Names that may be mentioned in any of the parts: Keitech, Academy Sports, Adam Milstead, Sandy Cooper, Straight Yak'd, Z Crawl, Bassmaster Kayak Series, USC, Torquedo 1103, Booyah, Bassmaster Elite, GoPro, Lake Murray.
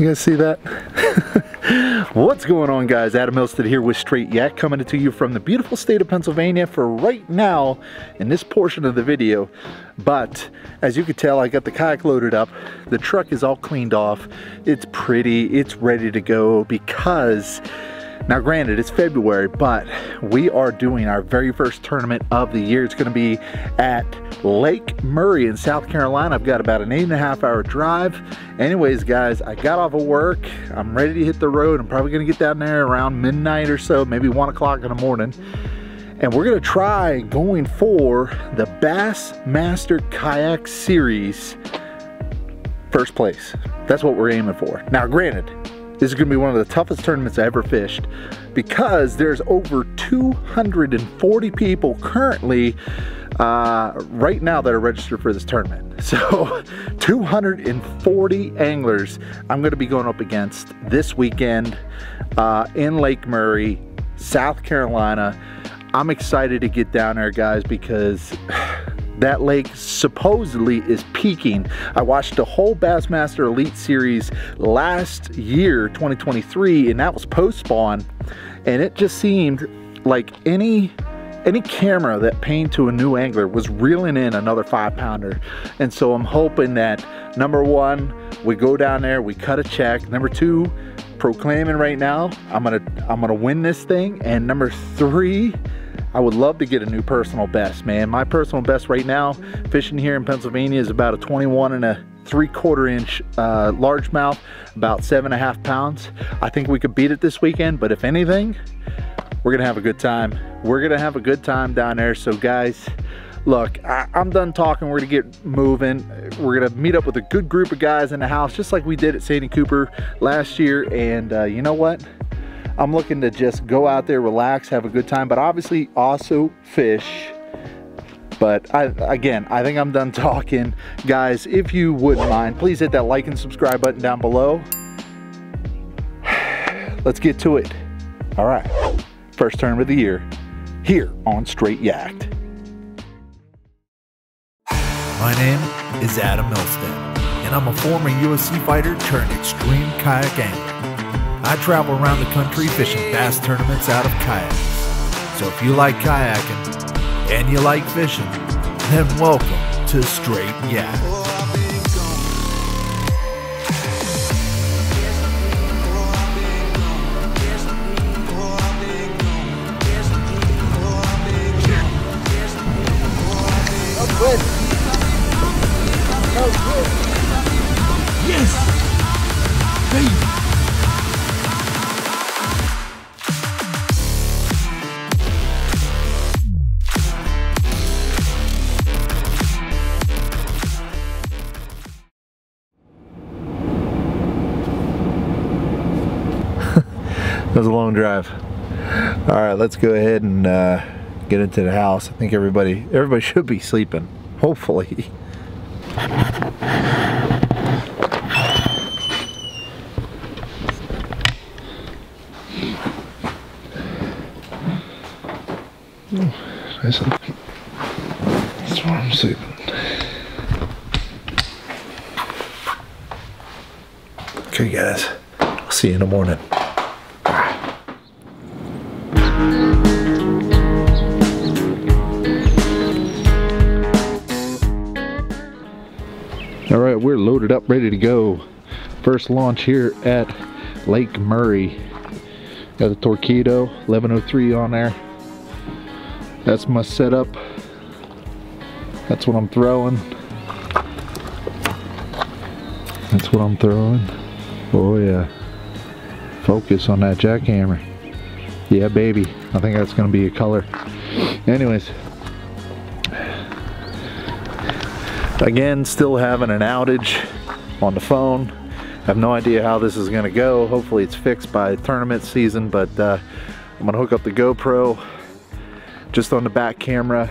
You guys see that? What's going on, guys? Adam Milstead here with Straight Yak'd, coming to you from the beautiful state of Pennsylvania for right now in this portion of the video. But as you can tell, I got the kayak loaded up. The truck is all cleaned off. It's pretty, it's ready to go because, now granted, it's February, but we are doing our very first tournament of the year. It's gonna be at Lake Murray in South Carolina. I've got about an 8.5 hour drive. Anyways, guys, I got off of work. I'm ready to hit the road. I'm probably gonna get down there around midnight or so, maybe 1 o'clock in the morning. And we're gonna try going for the Bassmaster Kayak Series first place. That's what we're aiming for. Now granted, this is gonna be one of the toughest tournaments I ever fished because there's over 240 people currently right now that are registered for this tournament. So 240 anglers I'm gonna be going up against this weekend in Lake Murray, South Carolina. I'm excited to get down there, guys, because that lake supposedly is peaking. I watched the whole Bassmaster Elite series last year, 2023, and that was post-spawn, and it just seemed like any camera that panned to a new angler was reeling in another 5-pounder. And so I'm hoping that, number one, we go down there, we cut a check. Number two, proclaiming right now, I'm gonna win this thing. And number three, I would love to get a new personal best, man. My personal best right now, fishing here in Pennsylvania, is about a 21 and a 3/4 inch largemouth, about 7.5 pounds. I think we could beat it this weekend, but if anything, we're gonna have a good time. We're gonna have a good time down there. So guys, look, I'm done talking. We're gonna get moving. We're gonna meet up with a good group of guys in the house, just like we did at Sandy Cooper last year. And you know what? I'm looking to just go out there, relax, have a good time, but obviously also fish. But again, I think I'm done talking. Guys, if you wouldn't mind, please hit that like and subscribe button down below. Let's get to it. All right, first tournament of the year here on Straight Yak'd. My name is Adam Milstead, and I'm a former USC fighter turned extreme kayak angler. I travel around the country fishing bass tournaments out of kayaks. So if you like kayaking and you like fishing, then welcome to Straight Yak'd. Oh, good. Yes! Hey! That was a long drive. All right, let's go ahead and get into the house. I think everybody should be sleeping, hopefully. Nice. That's where I'm sleeping. Okay, guys. I'll see you in the morning. All right, we're loaded up, ready to go. First launch here at Lake Murray. Got the Torquedo 1103 on there. That's my setup. That's what I'm throwing. That's what I'm throwing. Oh yeah. Focus on that jackhammer. Yeah, baby. I think that's gonna be a color. Anyways. Again, still having an outage on the phone. I have no idea how this is gonna go. Hopefully it's fixed by tournament season, but I'm gonna hook up the GoPro just on the back camera,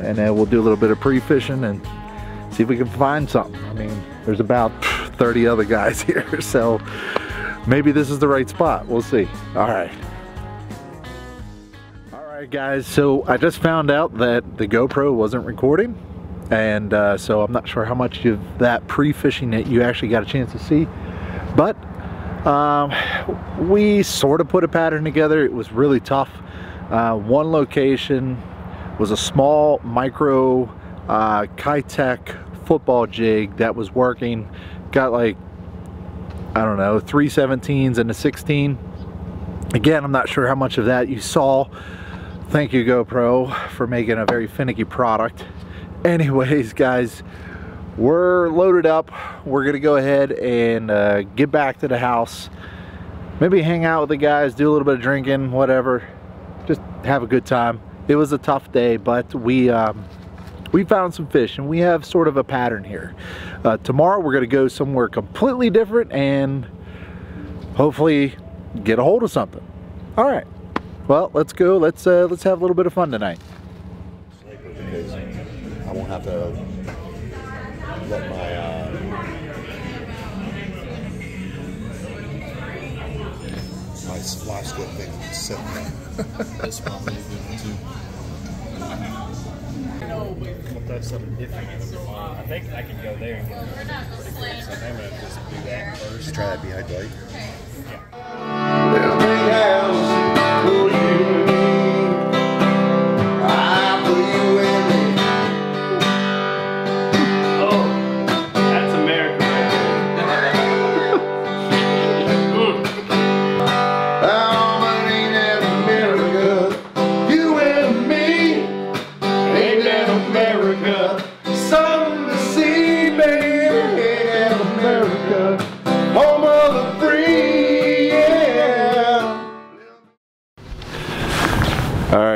and then we'll do a little bit of pre-fishing and see if we can find something. I mean, there's about 30 other guys here, so maybe this is the right spot. We'll see. All right. All right, guys, so I just found out that the GoPro wasn't recording. And so I'm not sure how much of that pre-fishing that you actually got a chance to see, but We sort of put a pattern together. It was really tough. One location was a small micro Keitech football jig that was working. Got like, I don't know, 3 17s and a 16. Again, I'm not sure how much of that you saw. Thank you, GoPro, for making a very finicky product. Anyways, guys, we're loaded up. We're gonna go ahead and get back to the house, maybe hang out with the guys, do a little bit of drinking, whatever, just have a good time. It was a tough day, but we found some fish, and we have sort of a pattern here. Tomorrow we're gonna go somewhere completely different and hopefully get a hold of something. All right, well, let's go. Let's have a little bit of fun tonight. Because I won't have to let my my splash hook thing sit there. That's probably good too. I think I can go there and get it pretty quick, so I'm going to just do that first. Try that behind the light. Yeah.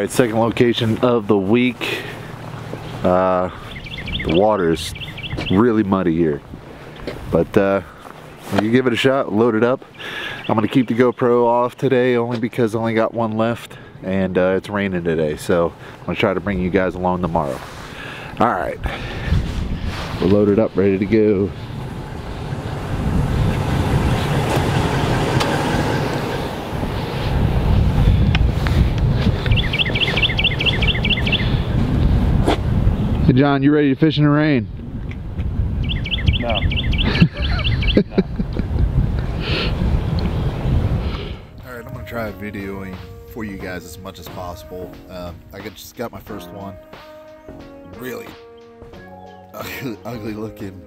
Second location of the week. The water is really muddy here, but you give it a shot, load it up. I'm gonna keep the GoPro off today only because I only got one left, and it's raining today, so I'm gonna try to bring you guys along tomorrow. All right, we're loaded up, ready to go. Hey John, you ready to fish in the rain? No. No. All right, I'm gonna try videoing for you guys as much as possible. I just got my first one. Really ugly looking,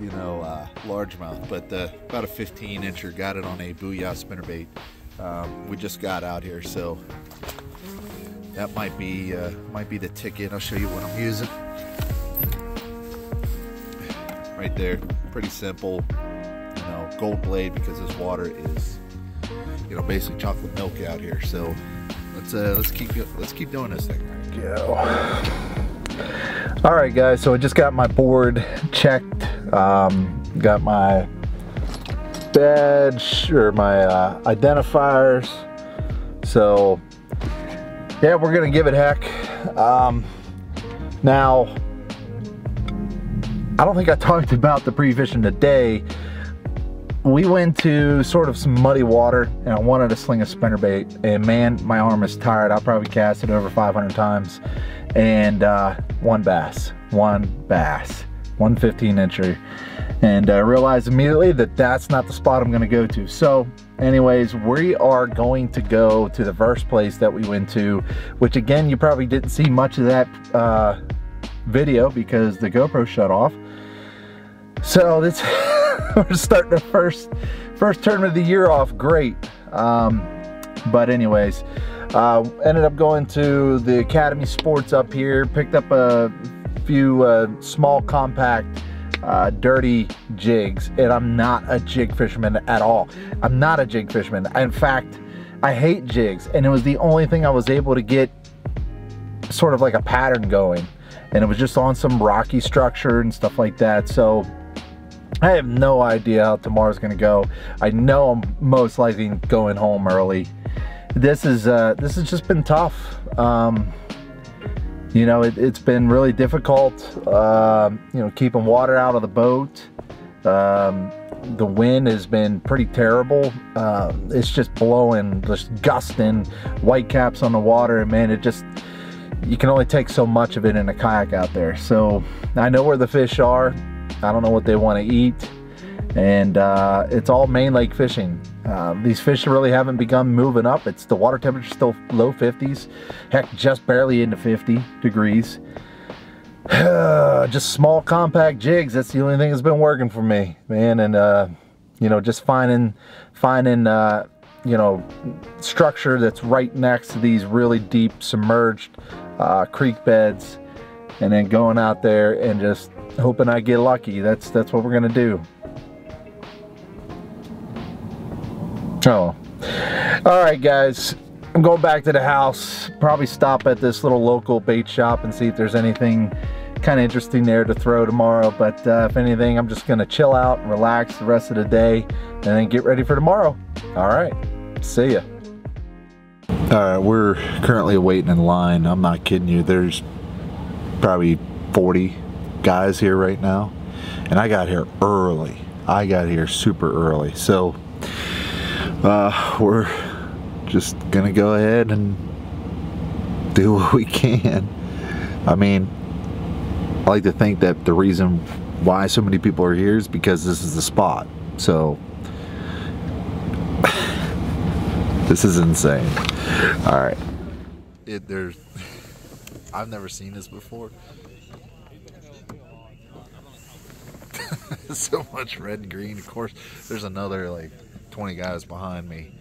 you know, largemouth, but about a 15 incher. Got it on a Booyah spinnerbait. We just got out here, so that might be the ticket. I'll show you what I'm using. Right there, pretty simple, you know, gold blade, because this water is, you know, basically chocolate milk out here. So let's keep doing this thing. Go. All right, guys. So I just got my board checked. Got my badge or my identifiers. So yeah, we're gonna give it heck. Now, I don't think I talked about the pre-fishing today. We went to sort of some muddy water, and I wanted to sling a spinnerbait, and man, my arm is tired. I'll probably cast it over 500 times, and one 15 incher. And I realized immediately that that's not the spot I'm gonna go to. So anyways, we are going to go to the first place that we went to, which again, you probably didn't see much of that video because the GoPro shut off. So this we're starting the first term of the year off great. But anyways, ended up going to the Academy Sports up here, picked up a few small compact dirty jigs, and I'm not a jig fisherman at all. I'm not a jig fisherman. In fact, I hate jigs, and it was the only thing I was able to get sort of like a pattern going, and it was just on some rocky structure and stuff like that. So I have no idea how tomorrow's gonna go. I know I'm most likely going home early. This has just been tough. You know, it's been really difficult, you know, keeping water out of the boat. The wind has been pretty terrible. It's just blowing, just gusting white caps on the water, and man, it just, you can only take so much of it in a kayak out there. So I know where the fish are. I don't know what they want to eat, and it's all main lake fishing. These fish really haven't begun moving up. It's the water temperature still low 50s, heck, just barely into 50 degrees. Just small compact jigs, that's the only thing that's been working for me, man. And you know, just finding you know, structure that's right next to these really deep submerged creek beds, and then going out there and just hoping I get lucky. That's what we're gonna do. Oh, all right guys, I'm going back to the house, probably stop at this little local bait shop and see if there's anything kind of interesting there to throw tomorrow. But if anything, I'm just gonna chill out and relax the rest of the day and then get ready for tomorrow. All right, see ya. All right, we're currently waiting in line. I'm not kidding you, there's probably 40 guys here right now, and I got here early. I got here super early, so we're just gonna go ahead and do what we can. I mean, I like to think that the reason why so many people are here is because this is the spot. So this is insane. All right, there's I've never seen this before. So much red and green. Of course, there's another like 20 guys behind me.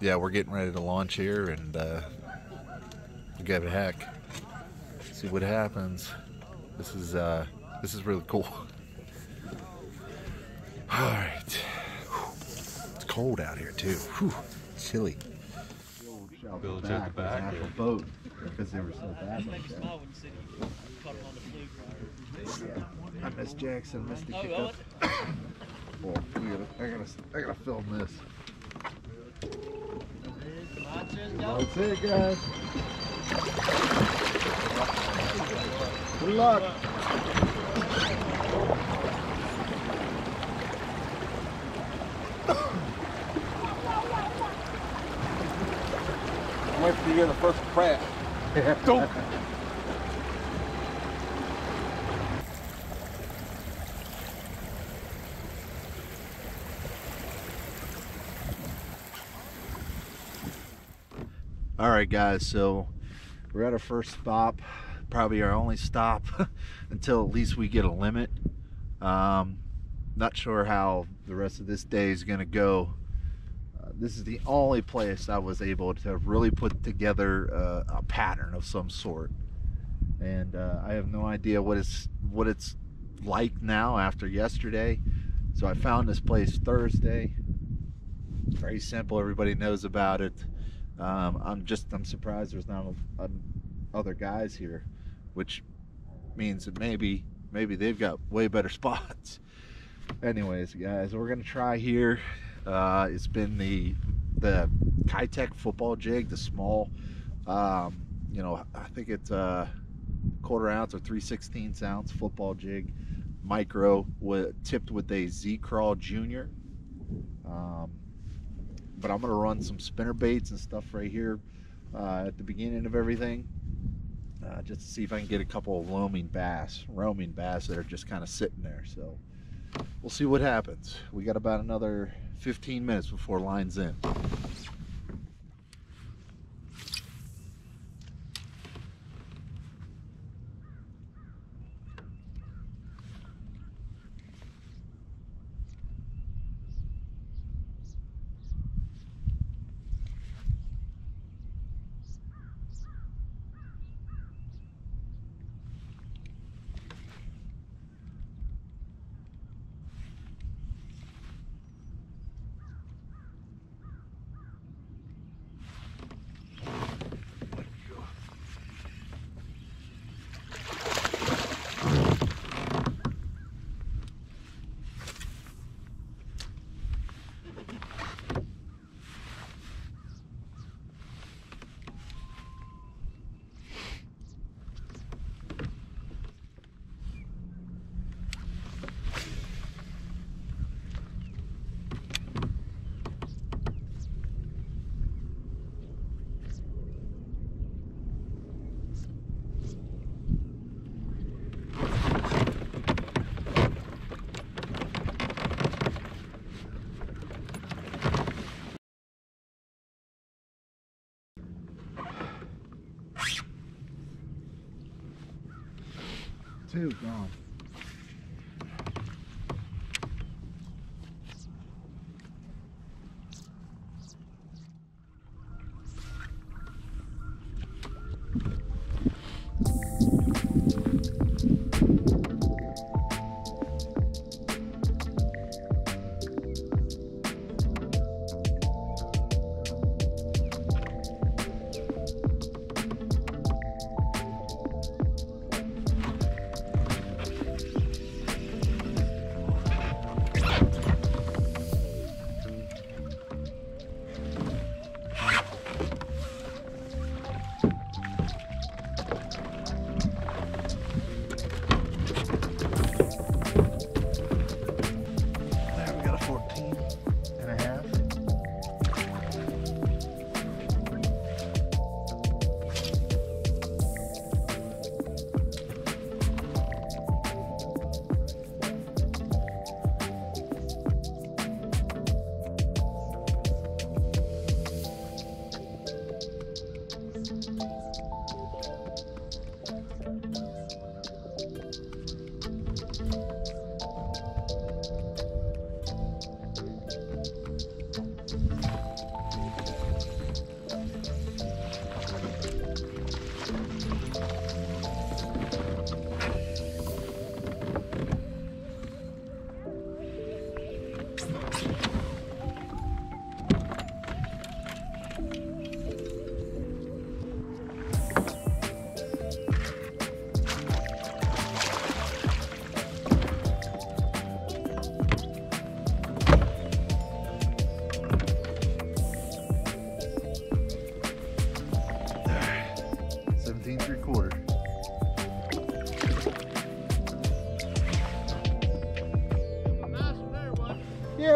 Yeah, we're getting ready to launch here, and give it a heck. See what happens. This is really cool. All right, it's cold out here too. Whew. Chilly. Bill took the back of the boat because they were so bad. I miss Jackson, missed the kickoff. Boy, I gotta film this. That's it, guys. Good luck. I'm waiting for you to hear the first crash. Don't. All right guys, so we're at our first stop, probably our only stop until at least we get a limit. Not sure how the rest of this day is gonna go. This is the only place I was able to really put together a pattern of some sort, and I have no idea what it's like now after yesterday. So I found this place Thursday. Very simple, everybody knows about it. I'm surprised there's not other guys here, which means that maybe they've got way better spots. Anyways guys, we're gonna try here. It's been the Keitech football jig, the small, you know, I think it's a 1/4 ounce or 3/16 ounce football jig, micro, tipped with a Z Crawl Junior. But I'm gonna run some spinner baits and stuff right here at the beginning of everything, just to see if I can get a couple of roaming bass that are just kind of sitting there. So we'll see what happens. We got about another 15 minutes before line's in. two gone.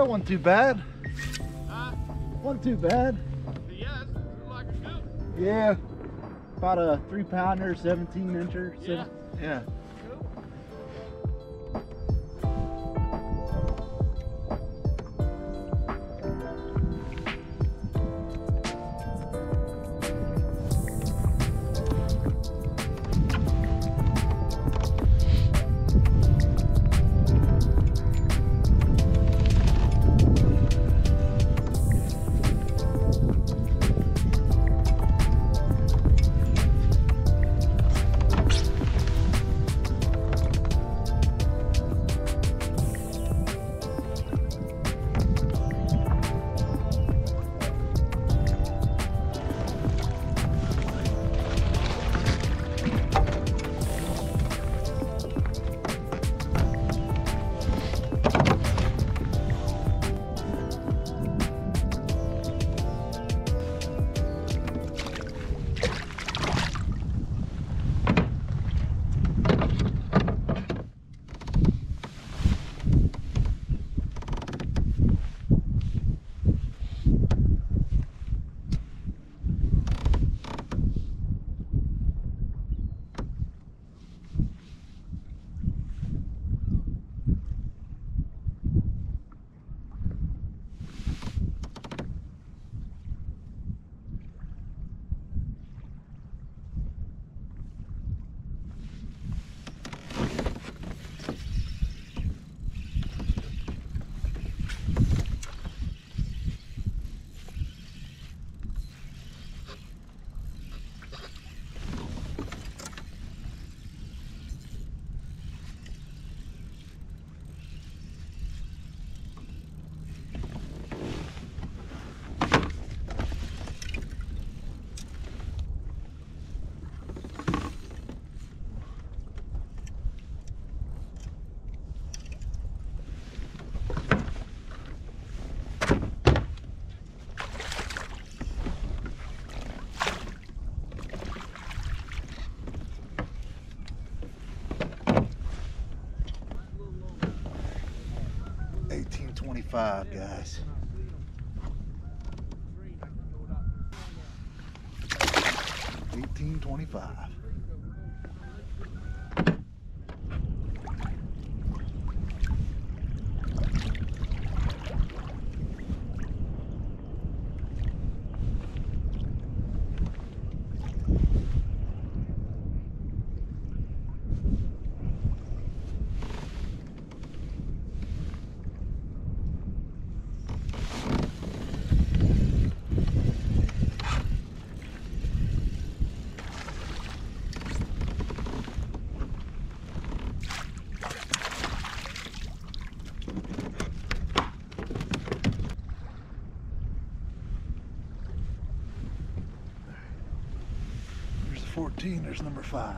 Wasn't too bad. Wasn't too bad. Yeah, that's like a goat. Yeah, about a 3-pounder, 17-incher. Yeah. Yeah. Five guys. $18.25. 14, there's number 5.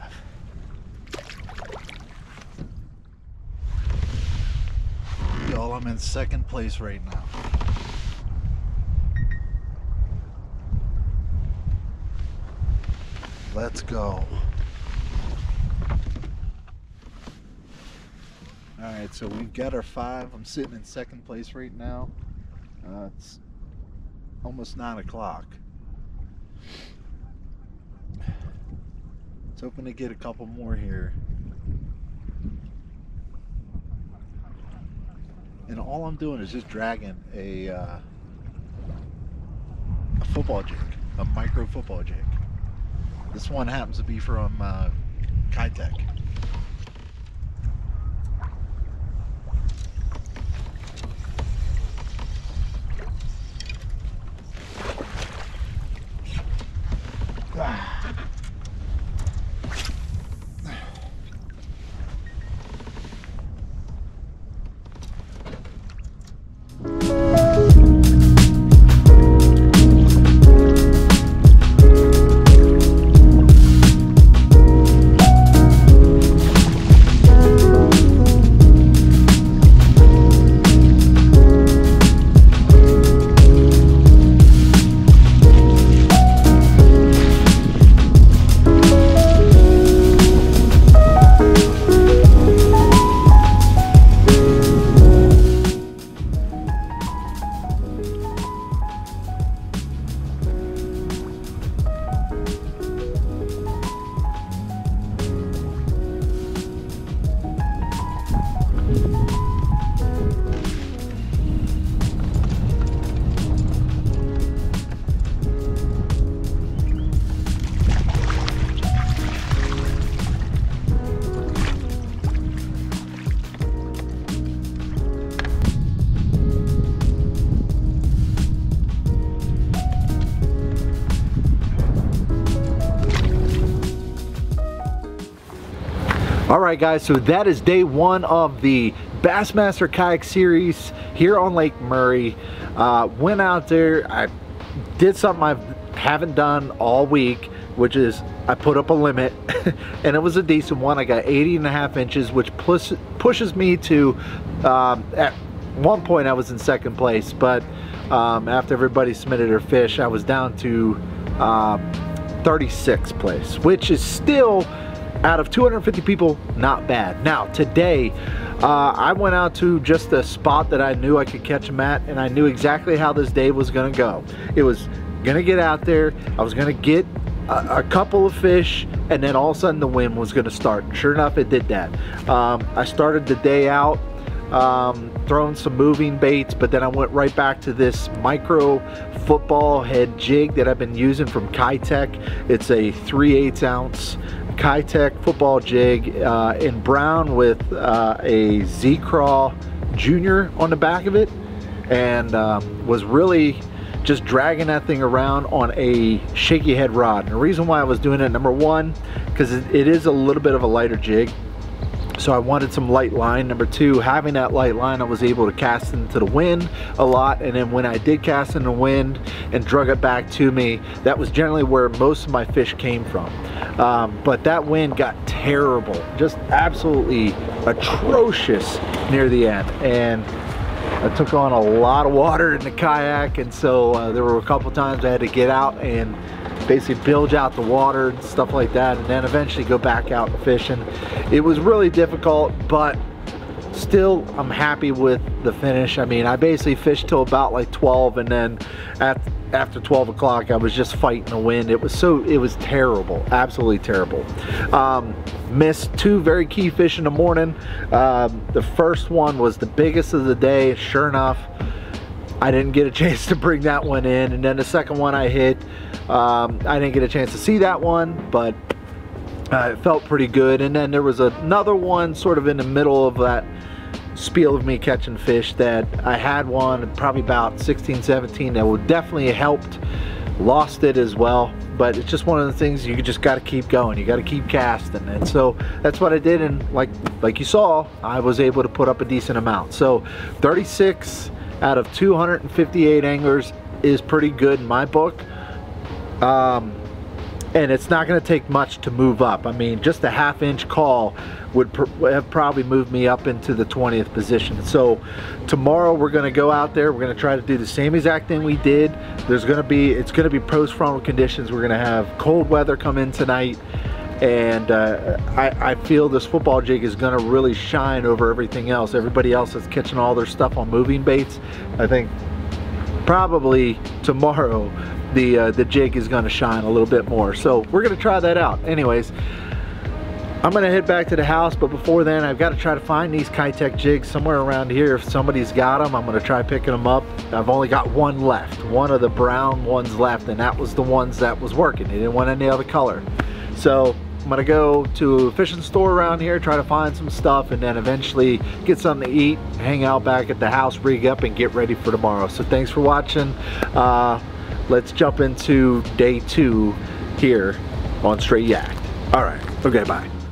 Y'all, I'm in 2nd place right now. Let's go. Alright, so we've got our 5. I'm sitting in 2nd place right now. It's almost 9 o'clock. It's hoping to get a couple more here. And all I'm doing is just dragging a football jig, a micro football jig. This one happens to be from Keitech. Alright guys, so that is day one of the Bassmaster Kayak Series here on Lake Murray. Went out there, I did something I haven't done all week, which is I put up a limit, and it was a decent one. I got 80.5 inches, which pushes me to, at one point I was in 2nd place, but after everybody submitted their fish, I was down to 36th place, which is still, out of 250 people, not bad. Now, today, I went out to just a spot that I knew I could catch them at, and I knew exactly how this day was gonna go. It was gonna get out there, I was gonna get a couple of fish, and then all of a sudden the wind was gonna start. Sure enough, it did that. I started the day out throwing some moving baits, but then I went right back to this micro football head jig that I've been using from Keitech. It's a 3/8 ounce. Keitech football jig in brown with a Z Crawl Junior on the back of it, and was really just dragging that thing around on a shaky head rod. And the reason why I was doing it, number one, because it is a little bit of a lighter jig, so I wanted some light line. Number two, having that light line, I was able to cast into the wind a lot, and then when I did cast in the wind and drug it back to me, that was generally where most of my fish came from. But that wind got terrible, just absolutely atrocious near the end, and I took on a lot of water in the kayak, and so there were a couple times I had to get out and basically bilge out the water and stuff like that, and then eventually go back out and fish. And it was really difficult, but still I'm happy with the finish. I mean, I basically fished till about like 12, and then after 12 o'clock I was just fighting the wind. It was terrible, absolutely terrible. Missed 2 very key fish in the morning. The first one was the biggest of the day, sure enough. I didn't get a chance to bring that one in, and then the second one I hit, I didn't get a chance to see that one, but it felt pretty good. And then there was another one sort of in the middle of that spiel of me catching fish that I had one probably about 16, 17 that would definitely helped, lost it as well. But it's just one of the things, you just got to keep going, you got to keep casting, and so that's what I did. And like you saw, I was able to put up a decent amount. So 36 out of 258 anglers is pretty good in my book. and it's not going to take much to move up. I mean, just a half-inch call would have probably moved me up into the 20th position. So tomorrow we're going to go out there. We're going to try to do the same exact thing we did. It's going to be post-frontal conditions. We're going to have cold weather come in tonight, and I feel this football jig is going to really shine over everything else. Everybody else is catching all their stuff on moving baits. I think probably tomorrow the jig is going to shine a little bit more, so we're going to try that out. Anyways, I'm going to head back to the house, but before then I've got to try to find these Keitech jigs somewhere around here. If somebody's got them, I'm going to try picking them up. I've only got one left, one of the brown ones left, and that was the ones that was working. They didn't want any other color. So I'm going to go to a fishing store around here, try to find some stuff, and then eventually get something to eat, hang out back at the house, rig up, and get ready for tomorrow. So thanks for watching. Let's jump into day 2 here on Straight Yak'd. All right, okay, bye.